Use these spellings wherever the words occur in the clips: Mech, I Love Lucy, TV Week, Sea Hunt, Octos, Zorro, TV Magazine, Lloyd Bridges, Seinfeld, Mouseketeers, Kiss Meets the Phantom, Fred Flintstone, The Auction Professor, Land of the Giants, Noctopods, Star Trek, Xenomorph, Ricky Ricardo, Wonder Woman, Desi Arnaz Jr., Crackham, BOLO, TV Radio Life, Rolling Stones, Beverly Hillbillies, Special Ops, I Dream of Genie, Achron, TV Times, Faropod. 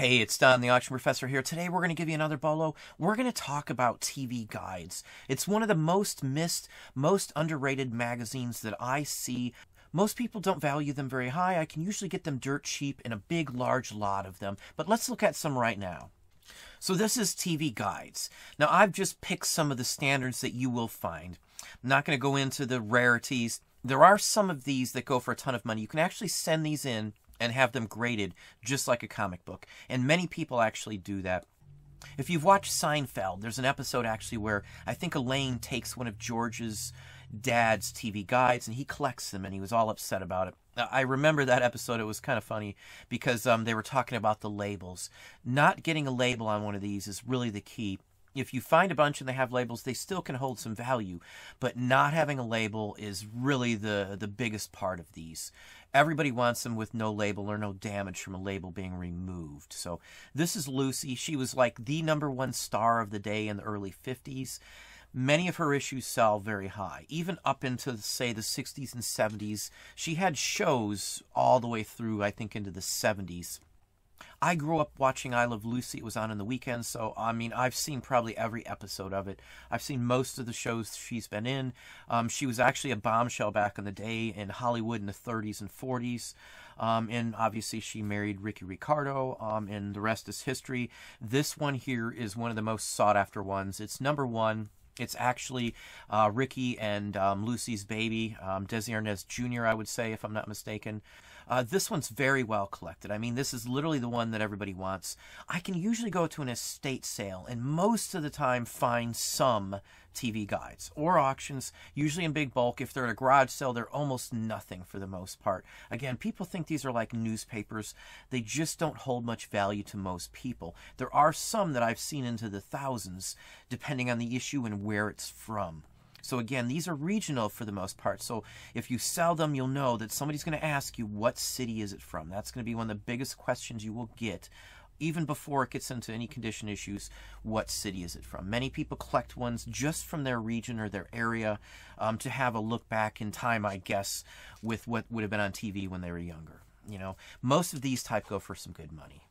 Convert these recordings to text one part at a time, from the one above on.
Hey, it's Don, the Auction Professor here. Today we're going to give you another bolo. We're going to talk about TV Guides. It's one of the most missed, most underrated magazines that I see. Most people don't value them very high. I can usually get them dirt cheap in a big, large lot of them. But let's look at some right now. So this is TV Guides. Now I've just picked some of the standards that you will find. I'm not going to go into the rarities. There are some of these that go for a ton of money. You can actually send these in and have them graded just like a comic book. And many people actually do that. If you've watched Seinfeld, there's an episode actually where I think Elaine takes one of George's dad's TV guides and he collects them and he was all upset about it. I remember that episode. It was kind of funny because they were talking about the labels. Not getting a label on one of these is really the key. If you find a bunch and they have labels, they still can hold some value, but not having a label is really the biggest part of these. Everybody wants them with no label or no damage from a label being removed. So this is Lucy. She was like the #1 star of the day in the early 50s. Many of her issues sell very high, even up into, say, the 60s and 70s. She had shows all the way through, I think, into the 70s. I grew up watching I Love Lucy. It was on in the weekend, so, I mean, I've seen probably every episode of it. I've seen most of the shows she's been in. She was actually a bombshell back in the day in Hollywood in the 30s and 40s. And obviously she married Ricky Ricardo, and the rest is history. This one here is one of the most sought-after ones. It's #1. It's actually Ricky and Lucy's baby, Desi Arnaz Jr., I would say, if I'm not mistaken. This one's very well collected. I mean, this is literally the one that everybody wants. I can usually go to an estate sale and most of the time find some TV guides or auctions, usually in big bulk. If they're at a garage sale, they're almost nothing for the most part. Again, people think these are like newspapers. They just don't hold much value to most people. There are some that I've seen into the thousands, depending on the issue and where it's from. So again, these are regional for the most part. So if you sell them, you'll know that somebody's going to ask you, what city is it from? That's going to be one of the biggest questions you will get, even before it gets into any condition issues. What city is it from? Many people collect ones just from their region or their area to have a look back in time, I guess, with what would have been on TV when they were younger. You know, most of these type go for some good money.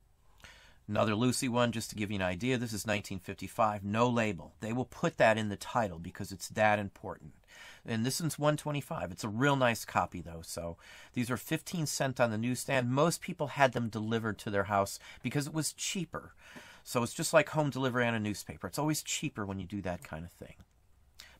Another Lucy one, just to give you an idea. This is 1955, no label. They will put that in the title because it's that important. And this one's $125. It's a real nice copy, though. So these are 15¢ on the newsstand. Most people had them delivered to their house because it was cheaper. So it's just like home delivery on a newspaper. It's always cheaper when you do that kind of thing.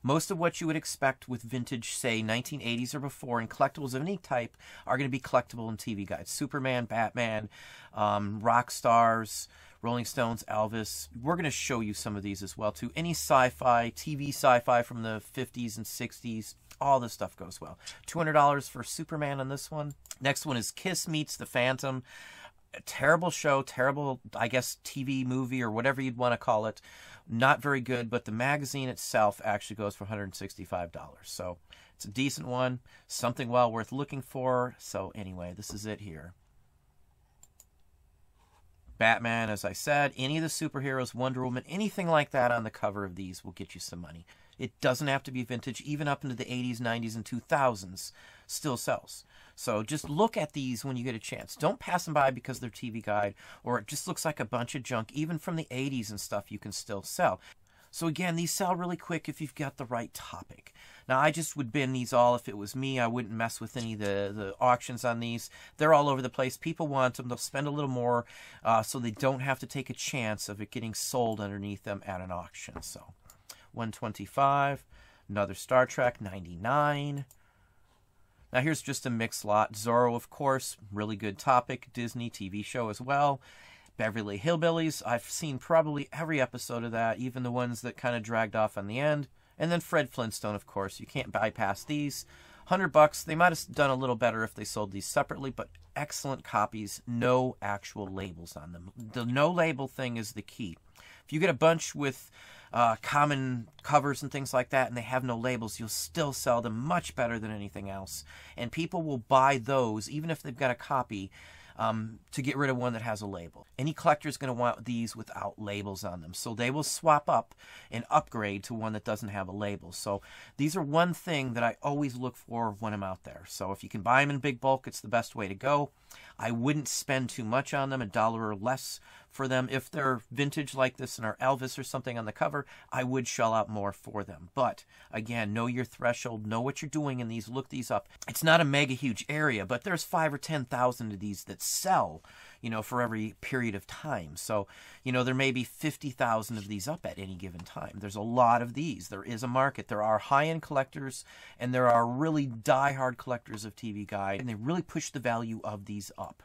Most of what you would expect with vintage, say, 1980s or before, and collectibles of any type are going to be collectible in TV Guides. Superman, Batman, rock stars, Rolling Stones, Elvis. We're going to show you some of these as well, too. Any sci-fi, TV sci-fi from the 50s and 60s, all this stuff goes well. $200 for Superman on this one. Next one is Kiss Meets the Phantom. A terrible show, terrible, I guess, TV movie or whatever you'd want to call it. Not very good, but the magazine itself actually goes for $165. So it's a decent one, something well worth looking for. So anyway, this is it here. Batman, as I said, any of the superheroes, Wonder Woman, anything like that on the cover of these will get you some money. It doesn't have to be vintage. Even up into the 80s, 90s, and 2000s still sells. So just look at these when you get a chance. Don't pass them by because they're TV Guide or it just looks like a bunch of junk. Even from the 80s and stuff, you can still sell. So again, these sell really quick if you've got the right topic. Now, I just would bin these all if it was me. I wouldn't mess with any of the auctions on these. They're all over the place. People want them. They'll spend a little more so they don't have to take a chance of it getting sold underneath them at an auction. So $125, another Star Trek, $99. Now here's just a mixed lot. Zorro, of course, really good topic. Disney TV show as well. Beverly Hillbillies, I've seen probably every episode of that, even the ones that kind of dragged off on the end. And then Fred Flintstone, of course. You can't bypass these. $100. They might have done a little better if they sold these separately, but excellent copies, no actual labels on them. The no label thing is the key. If you get a bunch with common covers and things like that and they have no labels, you'll still sell them much better than anything else. And people will buy those, even if they've got a copy, to get rid of one that has a label. Any collector is going to want these without labels on them. So they will swap up and upgrade to one that doesn't have a label. So these are one thing that I always look for when I'm out there. So if you can buy them in big bulk, it's the best way to go. I wouldn't spend too much on them, $1 or less for them. If they're vintage like this and are Elvis or something on the cover, I would shell out more for them. But again, know your threshold, know what you're doing in these, look these up. It's not a mega huge area, but there's 5,000 or 10,000 of these that sell, you know, for every period of time. So, you know, there may be 50,000 of these up at any given time. There's a lot of these. There is a market. There are high-end collectors, and there are really die-hard collectors of TV Guide, and they really push the value of these up.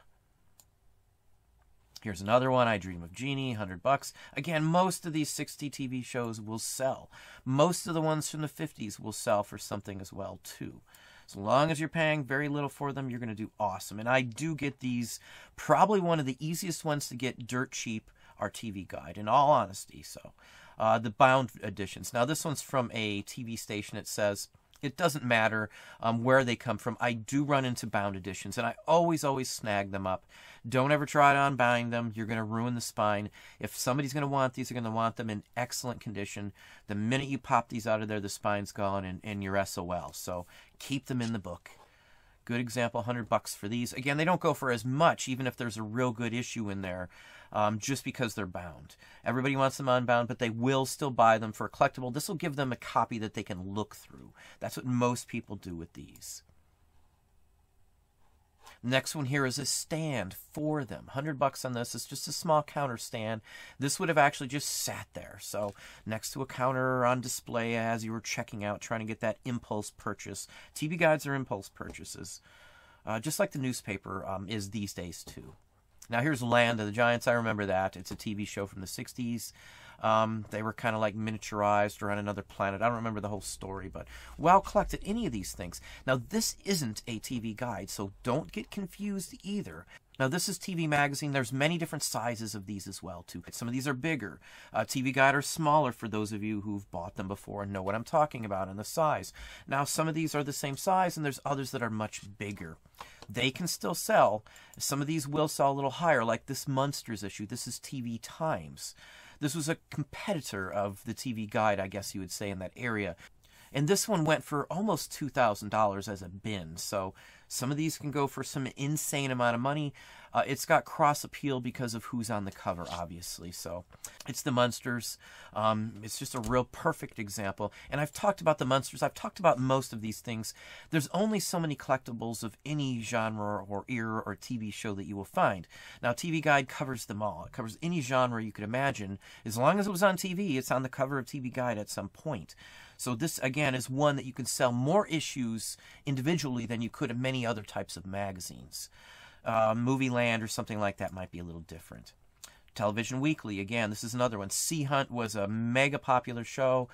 Here's another one, I Dream of Genie, $100. Again, most of these 60 TV shows will sell. Most of the ones from the 50s will sell for something as well, too. As long as you're paying very little for them, you're going to do awesome. And I do get these. Probably one of the easiest ones to get dirt cheap are TV Guide, in all honesty. So the bound editions. Now, this one's from a TV station. It says it doesn't matter where they come from. I do run into bound editions, and I always snag them up. Don't ever try on buying them. You're going to ruin the spine. If somebody's going to want these, they're going to want them in excellent condition. The minute you pop these out of there, the spine's gone and you're SOL. So keep them in the book. Good example, $100 for these. Again, they don't go for as much, even if there's a real good issue in there, just because they're bound. Everybody wants them unbound, but they will still buy them for a collectible. This will give them a copy that they can look through. That's what most people do with these. Next one here is a stand for them. $100 on this. It's just a small counter stand. This would have actually just sat there. So next to a counter or on display as you were checking out, trying to get that impulse purchase. TV Guides are impulse purchases, just like the newspaper is these days too. Now here's Land of the Giants. I remember that. It's a TV show from the 60s. They were kind of like miniaturized or on another planet. I don't remember the whole story, but well collected, any of these things. Now this isn't a TV Guide, so don't get confused either. Now this is TV Magazine. There's many different sizes of these as well too. Some of these are bigger. TV Guide are smaller for those of you who've bought them before and know what I'm talking about in the size. Now some of these are the same size and there's others that are much bigger. They can still sell. Some of these will sell a little higher, like this Munsters issue. This is TV Times. This was a competitor of the TV Guide, I guess you would say, in that area. And this one went for almost $2,000 as a bin. So some of these can go for some insane amount of money. It's got cross appeal because of who's on the cover, obviously. So it's the Munsters. It's just a real perfect example. And I've talked about the Munsters. I've talked about most of these things. There's only so many collectibles of any genre or era or TV show that you will find. Now, TV Guide covers them all. It covers any genre you could imagine. As long as it was on TV, it's on the cover of TV Guide at some point. So this, again, is one that you can sell more issues individually than you could in many other types of magazines. Movie Land or something like that might be a little different. Television Weekly, again, this is another one. Sea Hunt was a mega popular show.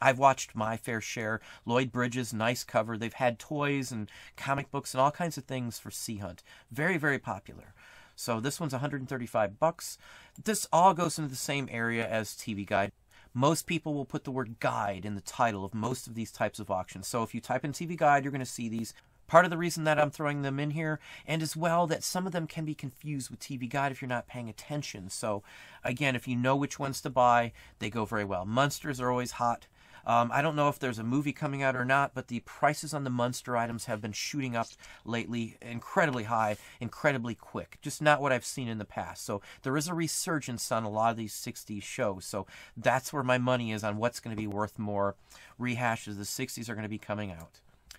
I've watched my fair share. Lloyd Bridges, nice cover. They've had toys and comic books and all kinds of things for Sea Hunt. Very, very popular. So this one's $135. This all goes into the same area as TV Guide. Most people will put the word guide in the title of most of these types of auctions. So if you type in TV Guide, you're going to see these. Part of the reason that I'm throwing them in here, and as well that some of them can be confused with TV Guide if you're not paying attention. So again, if you know which ones to buy, they go very well. Munsters are always hot. I don't know if there's a movie coming out or not, but the prices on the Munster items have been shooting up lately, incredibly high, incredibly quick. Just not what I've seen in the past. So there is a resurgence on a lot of these 60s shows. So that's where my money is on what's going to be worth more. Rehashes of the 60s are going to be coming out.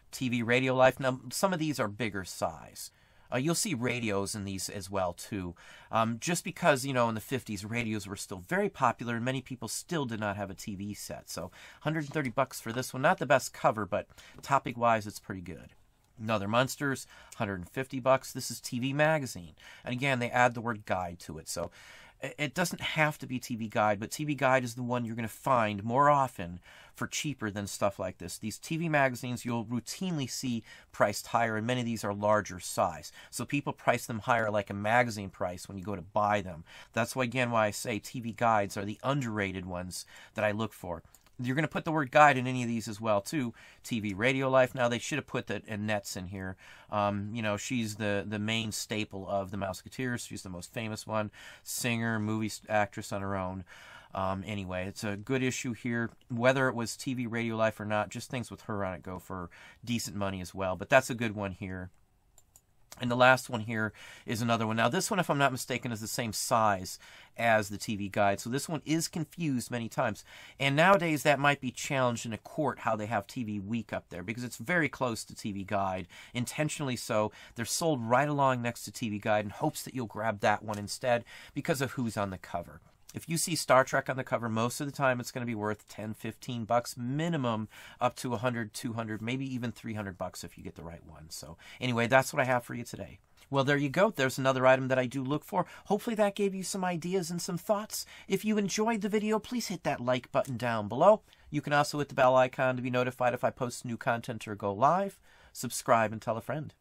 TV Radio Life. Now, some of these are bigger size. You'll see radios in these as well, too. Just because, you know, in the 50s, radios were still very popular, and many people still did not have a TV set. So $130 for this one. Not the best cover, but topic-wise, it's pretty good. Another Munsters, $150. This is TV Magazine. And again, they add the word guide to it. So it doesn't have to be TV Guide, but TV Guide is the one you're going to find more often for cheaper than stuff like this. These TV magazines you'll routinely see priced higher, and many of these are larger size. So people price them higher like a magazine price when you go to buy them. That's why, again, why I say TV Guides are the underrated ones that I look for. You're going to put the word guide in any of these as well, too. TV Radio Life. Now, they should have put the Annette's in here. You know, she's the main staple of the Mouseketeers. She's the most famous one. Singer, movie actress on her own. Anyway, it's a good issue here. Whether it was TV Radio Life or not, just things with her on it go for decent money as well. But that's a good one here. And the last one here is another one. Now, this one, if I'm not mistaken, is the same size as the TV guide. So this one is confused many times. And nowadays, that might be challenged in a court, how they have TV Week up there, because it's very close to TV Guide, intentionally so. They're sold right along next to TV Guide in hopes that you'll grab that one instead because of who's on the cover. If you see Star Trek on the cover, most of the time it's going to be worth $10, $15 minimum, up to $100, $200, maybe even $300 if you get the right one. So anyway, that's what I have for you today. Well, there you go. There's another item that I do look for. Hopefully that gave you some ideas and some thoughts. If you enjoyed the video, please hit that like button down below. You can also hit the bell icon to be notified if I post new content or go live. Subscribe and tell a friend.